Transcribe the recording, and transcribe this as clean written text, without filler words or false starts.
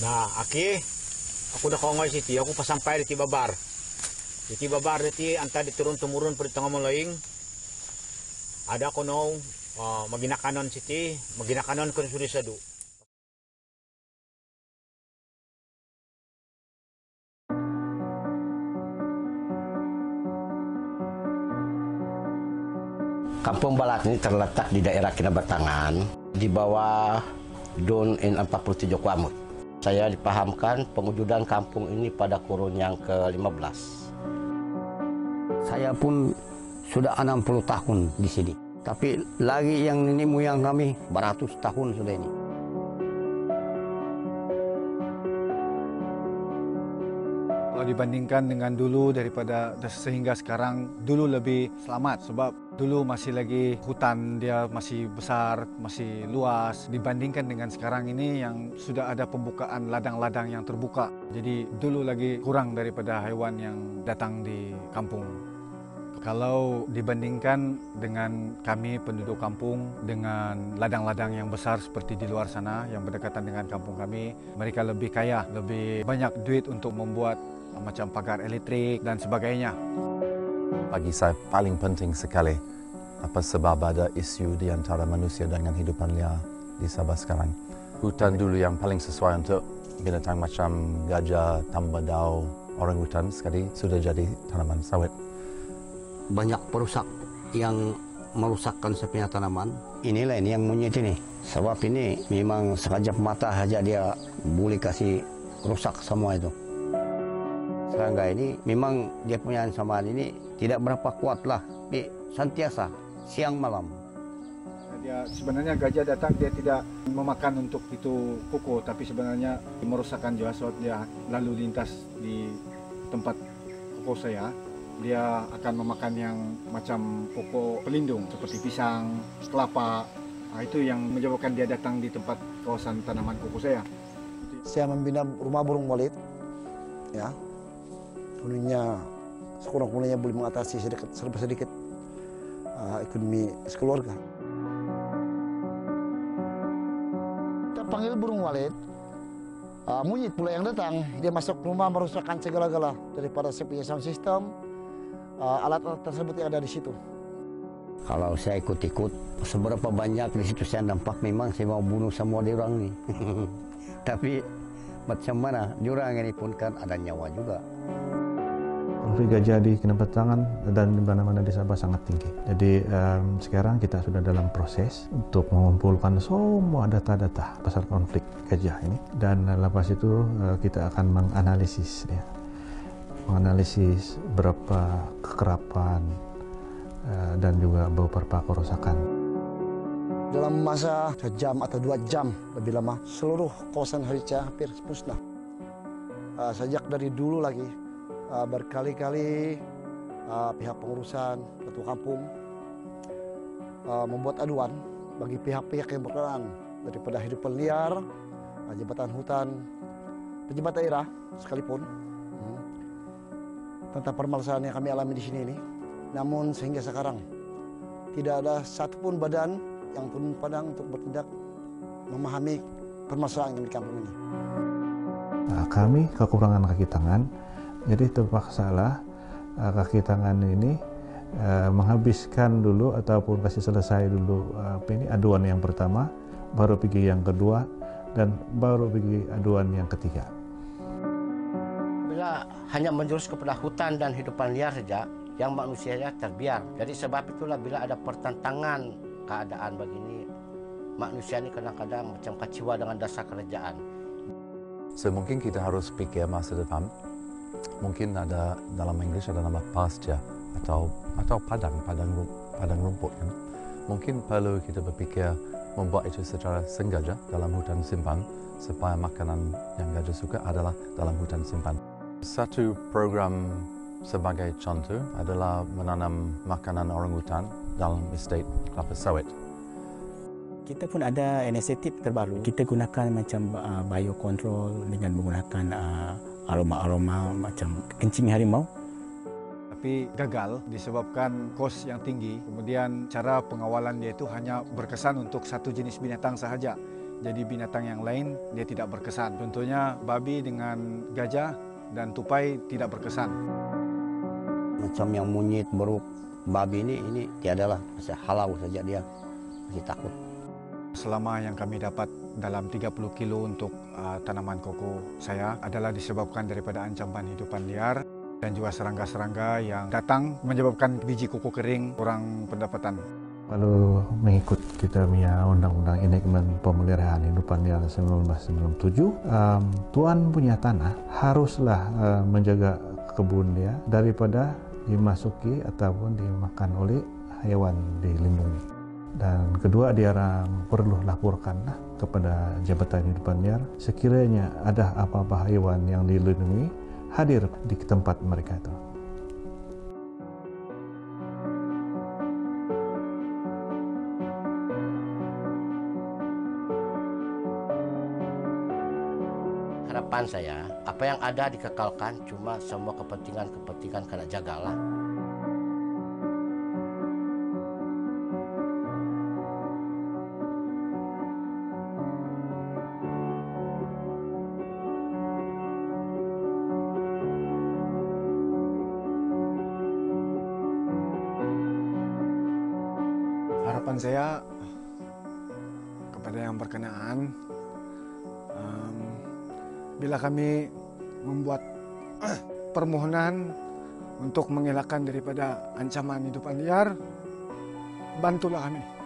Nah, aki, aku dah kongoy siti, aku pasampay di babar. Di babar diti, anta diturun-tumurun per tengah mulaing. Ada ko nong, maginakanon siti, maginakanon ko suri sadu. Kampung Balat ini terletak di daerah Kinabatangan, di bawah Dun in 47 Kuamut. Saya dipahamkan pengujudan kampung ini pada kurun yang ke-15. Saya pun sudah 60 tahun di sini. Tapi lagi yang nenek moyang kami beratus tahun sudah ini. Kalau dibandingkan dengan dulu daripada sehingga sekarang, dulu lebih selamat. Sebab dulu masih lagi hutan, dia masih besar, masih luas. Dibandingkan dengan sekarang ini yang sudah ada pembukaan ladang-ladang yang terbuka. Jadi dulu lagi kurang daripada hewan yang datang di kampung. Kalau dibandingkan dengan kami penduduk kampung, dengan ladang-ladang yang besar seperti di luar sana, yang berdekatan dengan kampung kami, mereka lebih kaya, lebih banyak duit untuk membuat macam pagar elektrik dan sebagainya. Bagi saya paling penting sekali apa sebab ada isu di antara manusia dengan hidupan liar di Sabah sekarang. Hutan dulu yang paling sesuai untuk binatang macam gajah, tambadau, orang hutan sekali sudah jadi tanaman sawit. Banyak perusak yang merusakkan sepinya tanaman. Inilah ini yang monyet ini. Sebab ini memang sekejap mata saja dia boleh kasih rusak semua itu. Serangga ini memang dia punya ancaman ini tidak berapa kuatlah, tapi sentiasa siang malam. Dia sebenarnya gajah datang dia tidak memakan untuk itu kuku, tapi sebenarnya merusakkan juga saat dia lalu lintas di tempat kuku saya. Dia akan memakan yang macam pokok pelindung seperti pisang, kelapa. Nah, itu yang menyebabkan dia datang di tempat kawasan tanaman kuku saya. Saya membina rumah burung walet, ya. Punya sekurang-kurangnya boleh mengatasi sedikit ekonomi sekeluarga. Kita panggil burung walet, monyet pula yang datang. Dia masuk rumah merusakkan segala-gala daripada sepinya sound system, alat-alat tersebut yang ada di situ. Kalau saya ikut-ikut, seberapa banyak di situ saya nampak memang saya mau bunuh semua diorang ini. Tapi macam mana diorang ini pun kan ada nyawa juga. Gajah di Kinabatangan dan di mana-mana di Sabah sangat tinggi. Jadi sekarang kita sudah dalam proses untuk mengumpulkan semua data-data pasal konflik gajah ini. Dan lepas itu kita akan menganalisis, ya. Menganalisis berapa kekerapan dan juga beberapa kerusakan. Dalam masa sejam atau 2 jam lebih lama, seluruh kawasan Aceh hampir musnah. Sejak dari dulu lagi, berkali-kali pihak pengurusan satu kampung membuat aduan bagi pihak-pihak yang berkenan daripada hidupan liar, jabatan hutan, pejabat daerah sekalipun tentang permasalahan yang kami alami di sini ini. Namun sehingga sekarang tidak ada satupun badan yang turun padang untuk bertindak memahami permasalahan yang di kampung ini. Nah, kami kekurangan kaki tangan. Jadi terpaksalah kaki tangan ini menghabiskan dulu ataupun kasih selesai dulu ini aduan yang pertama, baru pergi yang kedua, dan baru pergi aduan yang ketiga. Bila hanya menjurus kepada hutan dan hidupan liar saja, yang manusianya terbiar. Jadi sebab itulah bila ada pertentangan keadaan begini, manusia ini kadang-kadang macam kecewa dengan dasar kerajaan. Mungkin kita harus pikir masa depan. Mungkin ada dalam Inggris ada nama pasture atau padang rumput kan. Mungkin perlu kita berfikir membuat itu secara sengaja dalam hutan simpan supaya makanan yang gajah suka adalah dalam hutan simpan. Satu program sebagai contoh adalah menanam makanan orang hutan dalam estate kelapa sawit. Kita pun ada inisiatif terbaru. Kita gunakan macam biokontrol dengan menggunakan aroma-aroma macam kencing harimau. Tapi gagal disebabkan kos yang tinggi. Kemudian cara pengawalan dia itu hanya berkesan untuk satu jenis binatang sahaja. Jadi binatang yang lain dia tidak berkesan. Contohnya babi dengan gajah dan tupai tidak berkesan. Macam yang monyet, beruk, babi ini tiadalah, masih halau saja dia, masih takut. Selama yang kami dapat dalam 30 kilo untuk tanaman koko saya adalah disebabkan daripada ancaman hidupan liar dan juga serangga-serangga yang datang menyebabkan biji koko kering kurang pendapatan. Lalu mengikut kita punya undang-undang enactment pemeliharaan hidupan liar 1997, tuan punya tanah haruslah menjaga kebun dia daripada dimasuki ataupun dimakan oleh hewan dilindungi. Dan kedua, diarang perlu laporkanlah kepada Jabatan Hidupan Liar sekiranya ada apa-apa hewan yang dilindungi hadir di tempat mereka itu. Harapan saya, apa yang ada dikekalkan, cuma semua kepentingan kena jagalah. Harapan saya kepada yang berkenaan, bila kami membuat permohonan untuk mengelakkan daripada ancaman hidupan liar, bantulah kami.